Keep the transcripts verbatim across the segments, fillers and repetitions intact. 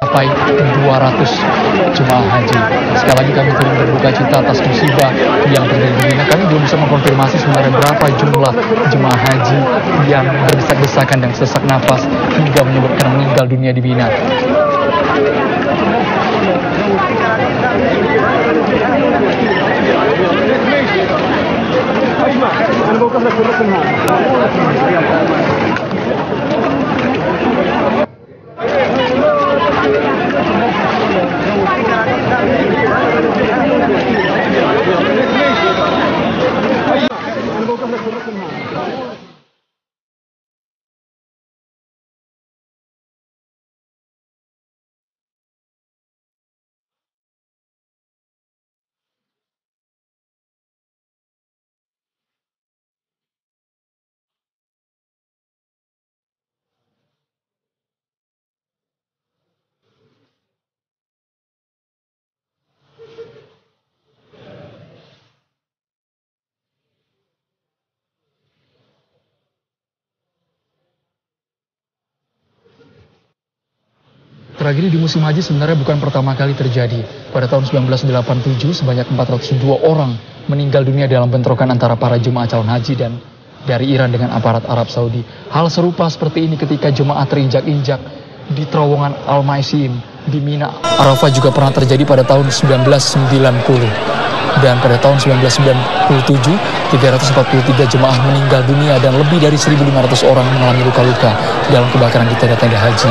Sampai dua ratus jemaah haji. Sekali lagi kami turut berduka cita atas musibah yang terjadi di Mina. Kami belum bisa mengkonfirmasi sebenarnya berapa jumlah jemaah haji yang berdesak-desakan dan sesak nafas hingga menyebabkan meninggal dunia di Mina. Tragedi di musim haji sebenarnya bukan pertama kali terjadi. Pada tahun seribu sembilan ratus delapan puluh tujuh, sebanyak empat ratus dua orang meninggal dunia dalam bentrokan antara para jemaah calon haji dan dari Iran dengan aparat Arab Saudi. Hal serupa seperti ini ketika jemaah terinjak-injak di terowongan Al-Maisim di Mina. Arafah juga pernah terjadi pada tahun seribu sembilan ratus sembilan puluh. Dan pada tahun seribu sembilan ratus sembilan puluh tujuh, tiga ratus empat puluh tiga jemaah meninggal dunia dan lebih dari seribu lima ratus orang mengalami luka-luka dalam kebakaran di tenda-tenda haji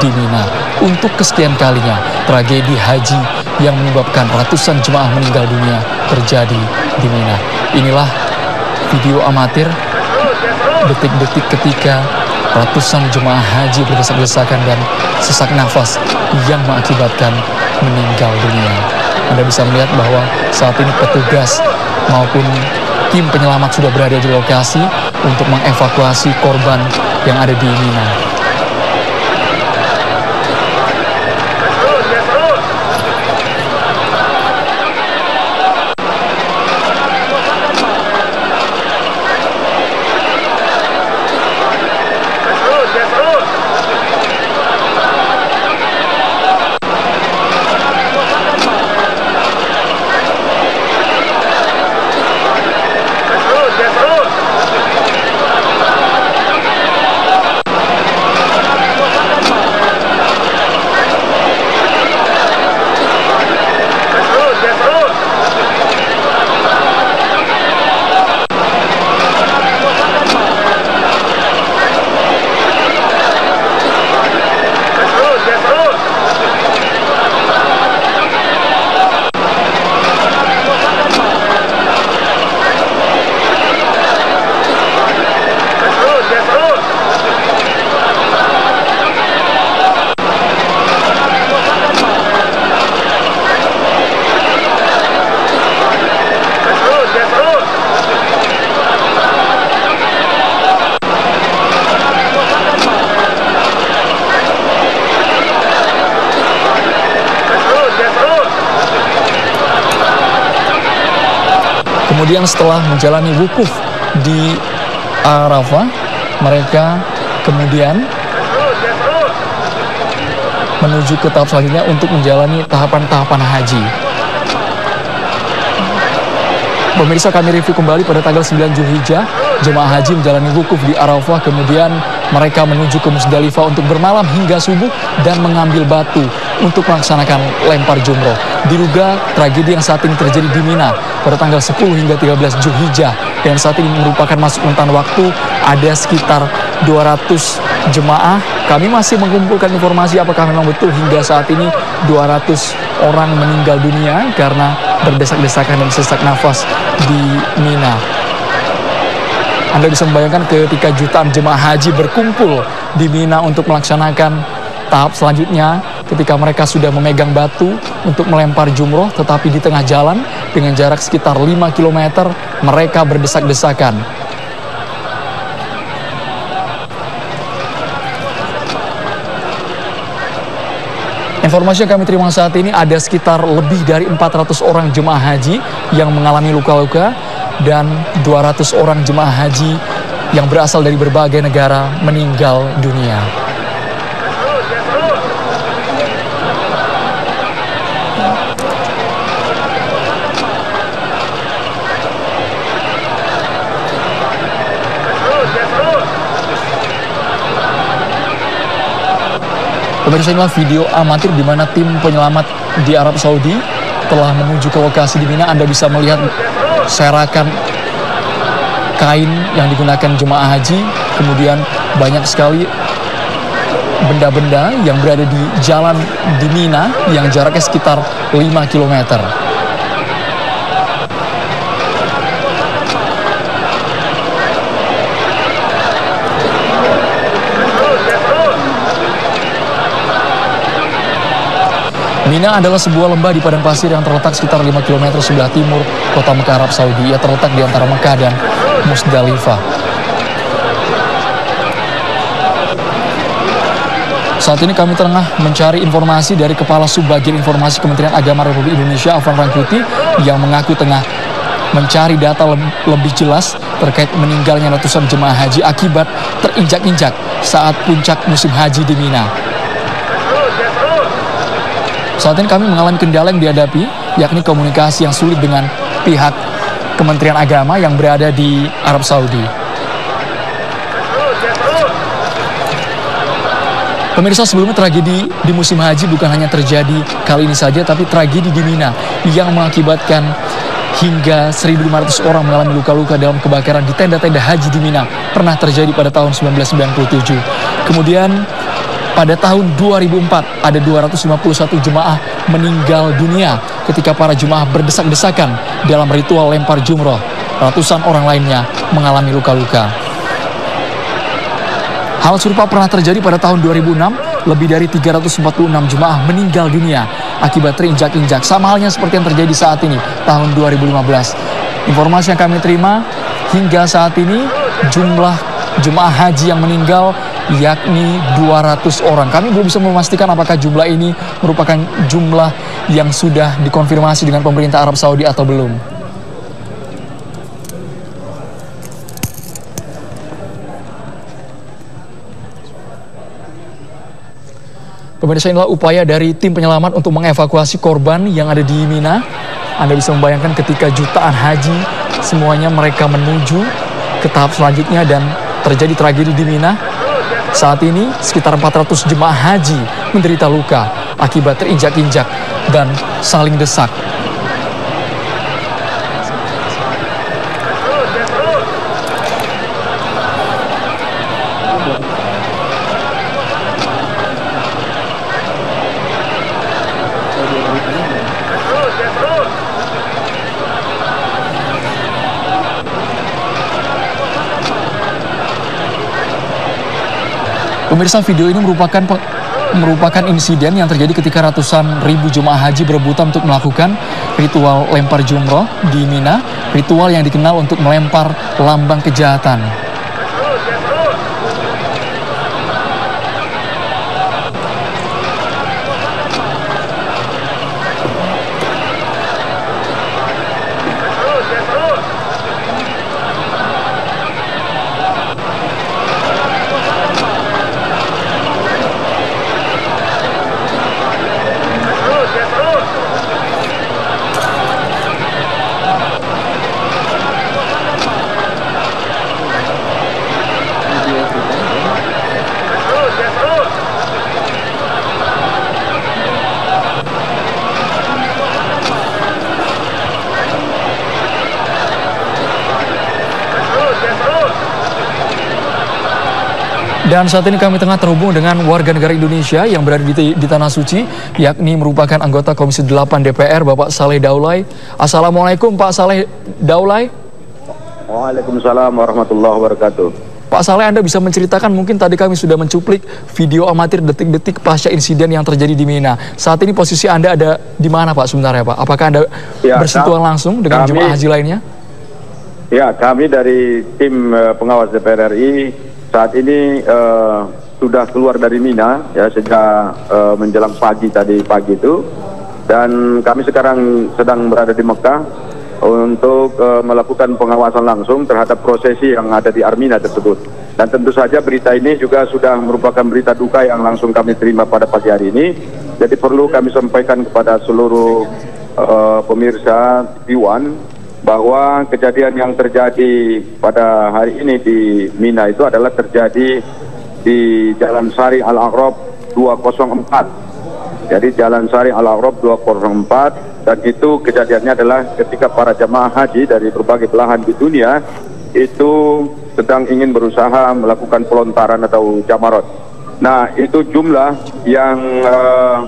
di Mina. Untuk kesekian kalinya, tragedi haji yang menyebabkan ratusan jemaah meninggal dunia terjadi di Mina. Inilah video amatir detik-detik ketika ratusan jemaah haji berdesak-desakan dan sesak nafas yang mengakibatkan meninggal dunia. Anda bisa melihat bahwa saat ini petugas maupun tim penyelamat sudah berada di lokasi untuk mengevakuasi korban yang ada di Mina. Kemudian setelah menjalani wukuf di Arafah, mereka kemudian menuju ke tahap selanjutnya untuk menjalani tahapan-tahapan haji. Pemirsa, kami review kembali pada tanggal sembilan Zulhijah, jemaah haji menjalani wukuf di Arafah, kemudian mereka menuju ke Muzdalifah untuk bermalam hingga subuh dan mengambil batu untuk melaksanakan lempar jumroh. Diduga tragedi yang saat ini terjadi di Mina pada tanggal sepuluh hingga tiga belas Zulhijjah dan saat ini merupakan masuk rentan waktu ada sekitar dua ratus jemaah. Kami masih mengumpulkan informasi apakah memang betul hingga saat ini dua ratus orang meninggal dunia karena berdesak-desakan dan sesak nafas di Mina. Anda bisa membayangkan ketika jutaan jemaah haji berkumpul di Mina untuk melaksanakan tahap selanjutnya, ketika mereka sudah memegang batu untuk melempar jumroh, tetapi di tengah jalan dengan jarak sekitar lima kilometer mereka berdesak-desakan. Informasi yang kami terima saat ini ada sekitar lebih dari empat ratus orang jemaah haji yang mengalami luka-luka dan dua ratus orang jemaah haji yang berasal dari berbagai negara meninggal dunia. Pemirsa, inilah video amatir di mana tim penyelamat di Arab Saudi telah menuju ke lokasi di Mina. Anda bisa melihat serakan kain yang digunakan jemaah haji, kemudian banyak sekali benda-benda yang berada di jalan di Mina yang jaraknya sekitar lima kilometer. Mina adalah sebuah lembah di padang pasir yang terletak sekitar lima kilometer sebelah timur kota Mekah, Arab Saudi. Ia terletak di antara Mekah dan Muzdalifah. Saat ini kami tengah mencari informasi dari Kepala Subbagian Informasi Kementerian Agama Republik Indonesia, Afan Rangkuti, yang mengaku tengah mencari data lebih jelas terkait meninggalnya ratusan jemaah haji akibat terinjak-injak saat puncak musim haji di Mina. Saat ini kami mengalami kendala yang dihadapi, yakni komunikasi yang sulit dengan pihak Kementerian Agama yang berada di Arab Saudi. Pemirsa, sebelumnya tragedi di musim haji bukan hanya terjadi kali ini saja, tapi tragedi di Mina yang mengakibatkan hingga seribu lima ratus orang mengalami luka-luka dalam kebakaran di tenda-tenda haji di Mina pernah terjadi pada tahun seribu sembilan ratus sembilan puluh tujuh. Kemudian pada tahun dua ribu empat, ada dua ratus lima puluh satu jemaah meninggal dunia ketika para jemaah berdesak-desakan dalam ritual lempar jumroh. Ratusan orang lainnya mengalami luka-luka. Hal serupa pernah terjadi pada tahun dua ribu enam, lebih dari tiga ratus empat puluh enam jemaah meninggal dunia akibat terinjak-injak. Sama halnya seperti yang terjadi saat ini, tahun dua ribu lima belas. Informasi yang kami terima, hingga saat ini jumlah jemaah haji yang meninggal yakni dua ratus orang. Kami belum bisa memastikan apakah jumlah ini merupakan jumlah yang sudah dikonfirmasi dengan pemerintah Arab Saudi atau belum. Pemirsa, inilah upaya dari tim penyelamat untuk mengevakuasi korban yang ada di Mina. Anda bisa membayangkan ketika jutaan haji semuanya mereka menuju ke tahap selanjutnya dan terjadi tragedi di Mina. Saat ini, sekitar empat ratus jemaah haji menderita luka akibat terinjak-injak dan saling desak. Pemirsa, video ini merupakan merupakan insiden yang terjadi ketika ratusan ribu jemaah haji berebutan untuk melakukan ritual lempar jumroh di Mina, ritual yang dikenal untuk melempar lambang kejahatan. Dan saat ini kami tengah terhubung dengan warga negara Indonesia yang berada di, di Tanah Suci, yakni merupakan anggota Komisi delapan D P R, Bapak Saleh Daulay. Assalamualaikum Pak Saleh Daulay. Waalaikumsalam warahmatullahi wabarakatuh. Pak Saleh, Anda bisa menceritakan, mungkin tadi kami sudah mencuplik video amatir detik-detik pasca insiden yang terjadi di Mina. Saat ini posisi Anda ada di mana Pak sebenarnya Pak? Apakah Anda ya, bersentuhan langsung dengan kami, jemaah haji lainnya? Ya, kami dari tim pengawas D P R R I saat ini uh, sudah keluar dari Mina ya sejak uh, menjelang pagi tadi pagi itu, dan kami sekarang sedang berada di Mekah untuk uh, melakukan pengawasan langsung terhadap prosesi yang ada di Armina tersebut. Dan tentu saja berita ini juga sudah merupakan berita duka yang langsung kami terima pada pagi hari ini. Jadi perlu kami sampaikan kepada seluruh uh, pemirsa T V One bahwa kejadian yang terjadi pada hari ini di Mina itu adalah terjadi di Jalan Sari Al-Aqrab dua nol empat. Jadi Jalan Syarif Al-A'raf dua nol empat, dan itu kejadiannya adalah ketika para jemaah haji dari berbagai belahan di dunia itu sedang ingin berusaha melakukan pelontaran atau jamarat. Nah, itu jumlah yang uh,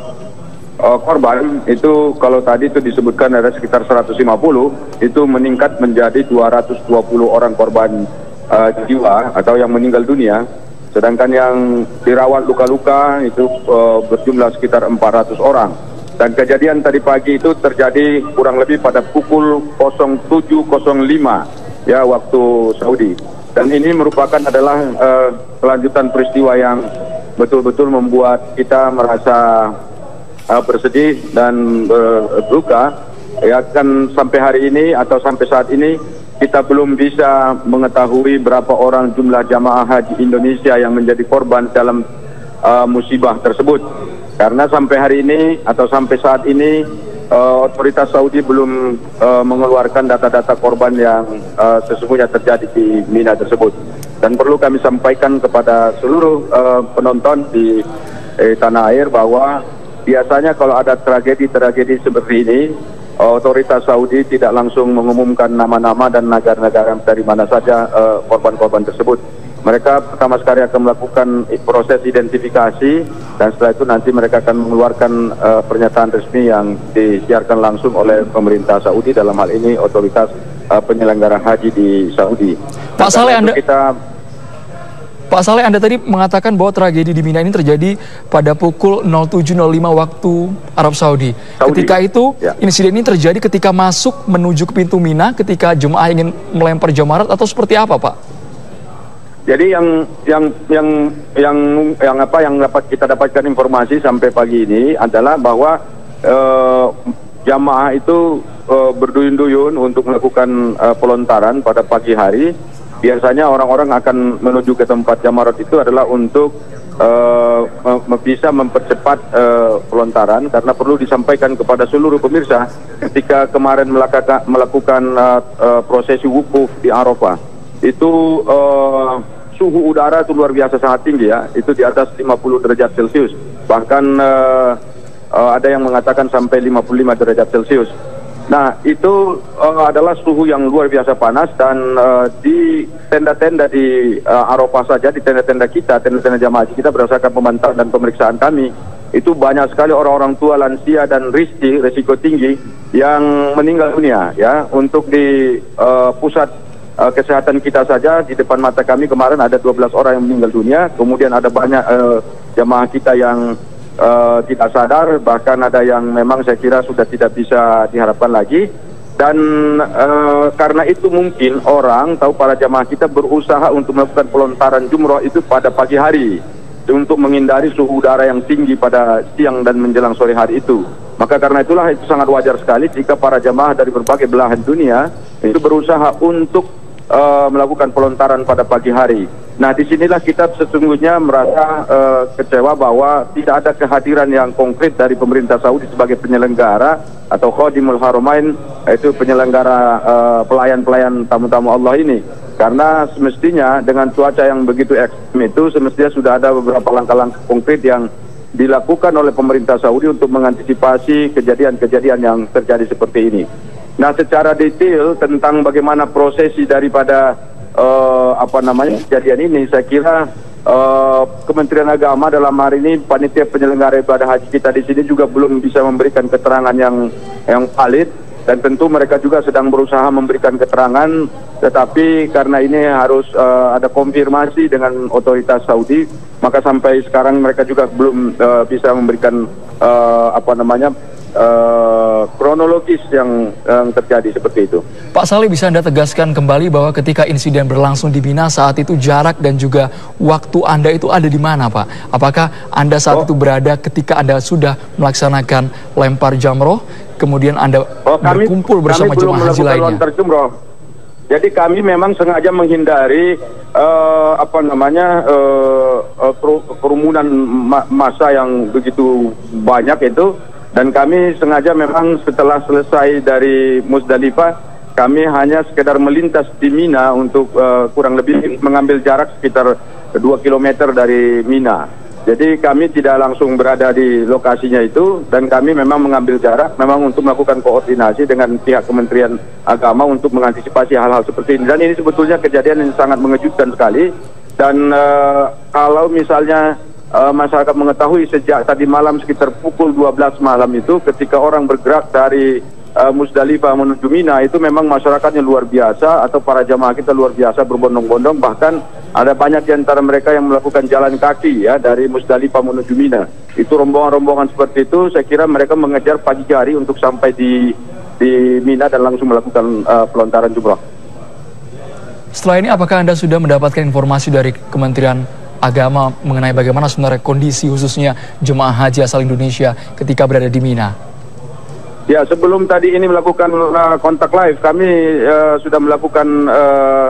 uh, korban itu kalau tadi itu disebutkan ada sekitar seratus lima puluh, itu meningkat menjadi dua ratus dua puluh orang korban uh, jiwa atau yang meninggal dunia. Sedangkan yang dirawat luka-luka itu uh, berjumlah sekitar empat ratus orang. Dan kejadian tadi pagi itu terjadi kurang lebih pada pukul tujuh nol lima ya waktu Saudi. Dan ini merupakan adalah uh, kelanjutan peristiwa yang betul-betul membuat kita merasa uh, bersedih dan berduka. Ya kan, sampai hari ini atau sampai saat ini kita belum bisa mengetahui berapa orang jumlah jamaah haji Indonesia yang menjadi korban dalam uh, musibah tersebut. Karena sampai hari ini atau sampai saat ini uh, otoritas Saudi belum uh, mengeluarkan data-data korban yang uh, sesungguhnya terjadi di Mina tersebut. Dan perlu kami sampaikan kepada seluruh uh, penonton di eh, tanah air bahwa biasanya kalau ada tragedi-tragedi seperti ini, uh, otoritas Saudi tidak langsung mengumumkan nama-nama dan negara-negara dari mana saja korban-korban uh, tersebut. Mereka pertama sekali akan melakukan proses identifikasi, dan setelah itu nanti mereka akan mengeluarkan uh, pernyataan resmi yang disiarkan langsung oleh pemerintah Saudi, dalam hal ini otoritas uh, penyelenggara haji di Saudi. Pak Saleh, Anda kita Pak Saleh, Anda tadi mengatakan bahwa tragedi di Mina ini terjadi pada pukul tujuh nol lima waktu Arab Saudi. Saudi. Ketika itu, ya. Insiden ini terjadi ketika masuk menuju ke pintu Mina, ketika jemaah ingin melempar jamarat, atau seperti apa, Pak? Jadi yang yang yang yang yang apa yang dapat kita dapatkan informasi sampai pagi ini adalah bahwa eh, jamaah itu eh, berduyun-duyun untuk melakukan eh, pelontaran pada pagi hari. Biasanya orang-orang akan menuju ke tempat jamarat itu adalah untuk uh, bisa mempercepat uh, pelontaran, karena perlu disampaikan kepada seluruh pemirsa, ketika kemarin melaka, melakukan uh, uh, prosesi wukuf di Arafah, itu uh, suhu udara itu luar biasa sangat tinggi ya, itu di atas lima puluh derajat Celcius, bahkan uh, uh, ada yang mengatakan sampai lima puluh lima derajat Celcius. Nah, itu uh, adalah suhu yang luar biasa panas, dan uh, di tenda-tenda di uh, Arafah saja, di tenda-tenda kita, tenda-tenda jamaah haji kita, berdasarkan pemantauan dan pemeriksaan kami, itu banyak sekali orang-orang tua, lansia, dan riski, risiko tinggi yang meninggal dunia ya. Untuk di uh, pusat uh, kesehatan kita saja, di depan mata kami kemarin ada dua belas orang yang meninggal dunia, kemudian ada banyak uh, jamaah kita yang Uh, tidak sadar, bahkan ada yang memang saya kira sudah tidak bisa diharapkan lagi. Dan uh, karena itu mungkin orang tahu para jamaah kita berusaha untuk melakukan pelontaran jumroh itu pada pagi hari untuk menghindari suhu udara yang tinggi pada siang dan menjelang sore hari itu. Maka karena itulah itu sangat wajar sekali jika para jamaah dari berbagai belahan dunia itu berusaha untuk uh, melakukan pelontaran pada pagi hari. Nah, disinilah kita sesungguhnya merasa uh, kecewa bahwa tidak ada kehadiran yang konkret dari pemerintah Saudi sebagai penyelenggara atau Khodimul Haramain, yaitu penyelenggara pelayan-pelayan uh, tamu-tamu Allah ini. Karena semestinya dengan cuaca yang begitu ekstrem itu, semestinya sudah ada beberapa langkah-langkah konkret yang dilakukan oleh pemerintah Saudi untuk mengantisipasi kejadian-kejadian yang terjadi seperti ini. Nah, secara detail tentang bagaimana prosesi daripada Uh, apa namanya kejadian ini, saya kira uh, Kementerian Agama dalam hari ini, panitia penyelenggara ibadah haji kita di sini juga belum bisa memberikan keterangan yang yang valid, dan tentu mereka juga sedang berusaha memberikan keterangan, tetapi karena ini harus uh, ada konfirmasi dengan otoritas Saudi, maka sampai sekarang mereka juga belum uh, bisa memberikan uh, apa namanya Uh, kronologis yang, yang terjadi seperti itu. Pak Saleh, bisa Anda tegaskan kembali bahwa ketika insiden berlangsung di Mina saat itu jarak dan juga waktu Anda itu ada di mana, Pak? Apakah Anda saat oh. itu berada ketika Anda sudah melaksanakan lempar jamroh, kemudian Anda oh, kami, berkumpul bersama jemaah haji lainnya? Jadi kami memang sengaja menghindari uh, apa namanya uh, uh, kerumunan ma massa yang begitu banyak itu. Dan kami sengaja memang setelah selesai dari Muzdalifah, kami hanya sekedar melintas di Mina untuk uh, kurang lebih mengambil jarak sekitar dua kilometer dari Mina. Jadi kami tidak langsung berada di lokasinya itu, dan kami memang mengambil jarak memang untuk melakukan koordinasi dengan pihak Kementerian Agama untuk mengantisipasi hal-hal seperti ini. Dan ini sebetulnya kejadian yang sangat mengejutkan sekali. Dan uh, kalau misalnya uh, masyarakat mengetahui sejak tadi malam sekitar pukul dua belas malam itu, ketika orang bergerak dari uh, Muzdalifah menuju Mina, itu memang masyarakatnya luar biasa, atau para jamaah kita luar biasa berbondong-bondong. Bahkan ada banyak di antara mereka yang melakukan jalan kaki ya dari Muzdalifah menuju Mina. Itu rombongan-rombongan seperti itu, saya kira mereka mengejar pagi hari untuk sampai di di Mina dan langsung melakukan uh, pelontaran jumrah. Setelah ini, apakah Anda sudah mendapatkan informasi dari Kementerian Agama mengenai bagaimana sebenarnya kondisi khususnya jemaah haji asal Indonesia ketika berada di Mina? Ya, sebelum tadi ini melakukan uh, kontak live, kami uh, sudah melakukan uh,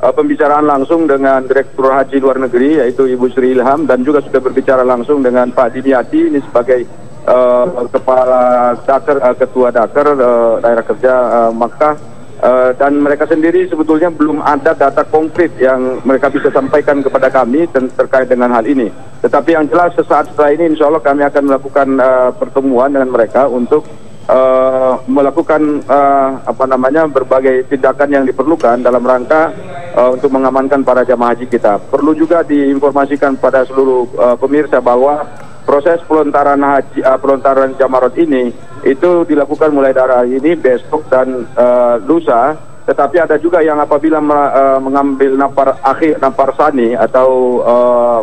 Uh, pembicaraan langsung dengan Direktur Haji Luar Negeri, yaitu Ibu Sri Ilham, dan juga sudah berbicara langsung dengan Pak Dinyati ini sebagai uh, kepala Daker, uh, ketua Daker uh, daerah kerja uh, Mekah, uh, dan mereka sendiri sebetulnya belum ada data konkret yang mereka bisa sampaikan kepada kami dan terkait dengan hal ini. Tetapi yang jelas sesaat setelah ini insya Allah kami akan melakukan uh, pertemuan dengan mereka untuk Uh, melakukan uh, apa namanya berbagai tindakan yang diperlukan dalam rangka uh, untuk mengamankan para jamaah haji kita. Perlu juga diinformasikan pada seluruh uh, pemirsa bahwa proses pelontaran haji uh, pelontaran Jamarat ini itu dilakukan mulai dari hari ini, besok, dan uh, lusa. Tetapi ada juga yang apabila uh, mengambil napar akhir napar sani atau uh,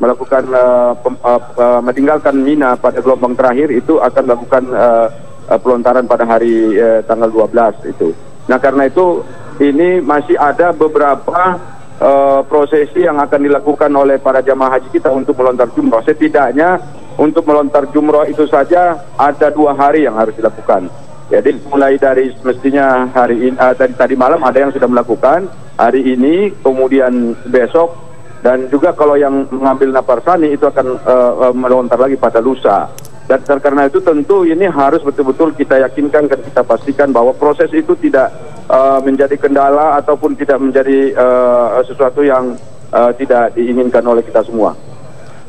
melakukan uh, pem, uh, uh, meninggalkan Mina pada gelombang terakhir, itu akan melakukan uh, pelontaran pada hari eh, tanggal dua belas itu. Nah, karena itu ini masih ada beberapa eh, prosesi yang akan dilakukan oleh para jamaah haji kita untuk melontar jumroh. Setidaknya untuk melontar jumroh itu saja ada dua hari yang harus dilakukan. Jadi mulai dari mestinya hari ini, eh, tadi, tadi malam ada yang sudah melakukan, hari ini, kemudian besok. Dan juga kalau yang mengambil naparsani itu akan eh, melontar lagi pada lusa. Dan karena itu tentu ini harus betul-betul kita yakinkan dan kita pastikan bahwa proses itu tidak uh, menjadi kendala ataupun tidak menjadi uh, sesuatu yang uh, tidak diinginkan oleh kita semua.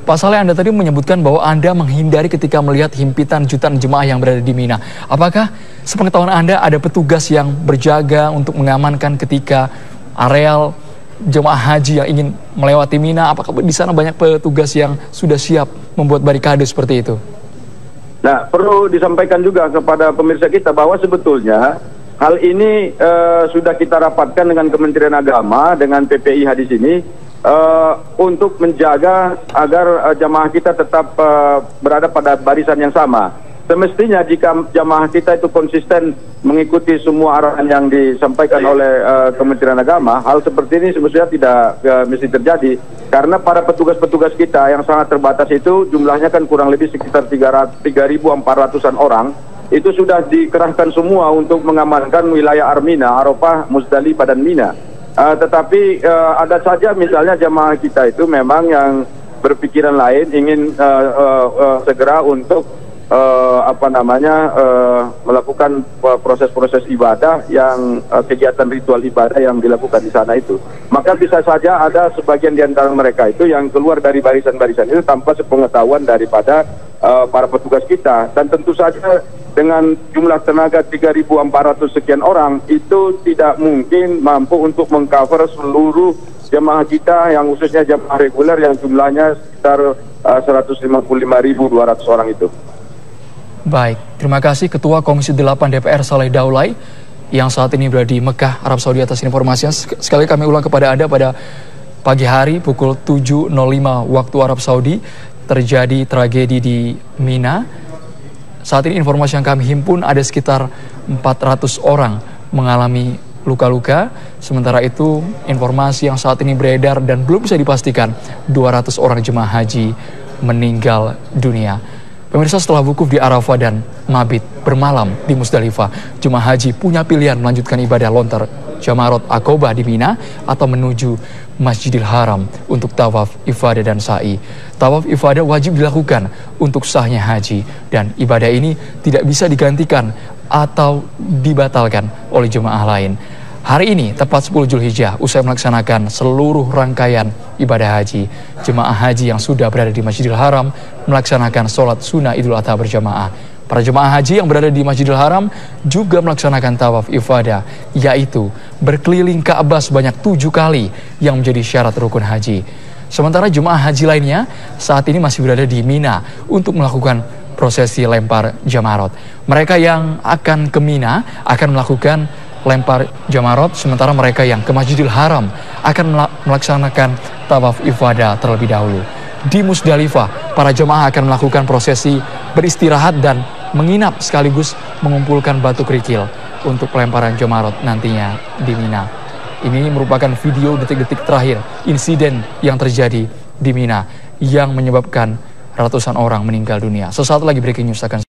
Pak Saleh, Anda tadi menyebutkan bahwa Anda menghindari ketika melihat himpitan jutaan jemaah yang berada di Mina. Apakah sepengetahuan Anda ada petugas yang berjaga untuk mengamankan ketika areal jemaah haji yang ingin melewati Mina? Apakah di sana banyak petugas yang sudah siap membuat barikade seperti itu? Nah, perlu disampaikan juga kepada pemirsa kita bahwa sebetulnya hal ini uh, sudah kita rapatkan dengan Kementerian Agama, dengan P P I H di sini, uh, untuk menjaga agar uh, jamaah kita tetap uh, berada pada barisan yang sama. Semestinya jika jamaah kita itu konsisten mengikuti semua arahan yang disampaikan oleh uh, Kementerian Agama, hal seperti ini sebetulnya tidak uh, mesti terjadi. Karena para petugas-petugas kita yang sangat terbatas itu jumlahnya kan kurang lebih sekitar tiga ribu empat ratusan orang, itu sudah dikerahkan semua untuk mengamankan wilayah Armina, Arafah, Muzdalifah, dan Mina. Uh, tetapi uh, ada saja misalnya jamaah kita itu memang yang berpikiran lain, ingin uh, uh, uh, segera untuk uh, apa namanya uh, melakukan proses-proses ibadah yang uh, kegiatan ritual ibadah yang dilakukan di sana itu. Maka bisa saja ada sebagian di antara mereka itu yang keluar dari barisan-barisan itu tanpa sepengetahuan daripada uh, para petugas kita. Dan tentu saja dengan jumlah tenaga tiga ribu empat ratus sekian orang itu tidak mungkin mampu untuk mengcover seluruh jemaah kita, yang khususnya jemaah reguler yang jumlahnya sekitar uh, seratus lima puluh lima ribu dua ratus orang itu. Baik, terima kasih Ketua Komisi delapan D P R Saleh Daulay yang saat ini berada di Mekah, Arab Saudi, atas informasinya. Sekali kami ulang kepada Anda, pada pagi hari pukul tujuh nol lima waktu Arab Saudi terjadi tragedi di Mina. Saat ini informasi yang kami himpun ada sekitar empat ratus orang mengalami luka-luka. Sementara itu informasi yang saat ini beredar dan belum bisa dipastikan, dua ratus orang jemaah haji meninggal dunia. Pemirsa, setelah wukuf di Arafah dan mabit bermalam di Muzdalifah, jemaah haji punya pilihan melanjutkan ibadah lontar Jamarat Akobah di Mina atau menuju Masjidil Haram untuk tawaf ifadah dan sa'i. Tawaf ifadah wajib dilakukan untuk sahnya haji, dan ibadah ini tidak bisa digantikan atau dibatalkan oleh jemaah lain. Hari ini tepat sepuluh Zulhijjah, usai melaksanakan seluruh rangkaian ibadah haji, jemaah haji yang sudah berada di Masjidil Haram melaksanakan sholat sunnah Idul Adha berjamaah. Para jemaah haji yang berada di Masjidil Haram juga melaksanakan tawaf ifadah, yaitu berkeliling Kaabah sebanyak tujuh kali yang menjadi syarat rukun haji. Sementara jemaah haji lainnya saat ini masih berada di Mina untuk melakukan prosesi lempar Jamarat. Mereka yang akan ke Mina akan melakukan lempar Jamarat, sementara mereka yang ke Masjidil Haram akan melaksanakan tawaf ifadah terlebih dahulu. Di Muzdalifah, para jemaah akan melakukan prosesi beristirahat dan menginap sekaligus mengumpulkan batu kerikil untuk pelemparan Jamarat nantinya di Mina. Ini merupakan video detik-detik terakhir insiden yang terjadi di Mina yang menyebabkan ratusan orang meninggal dunia. Sesaat lagi breaking news akan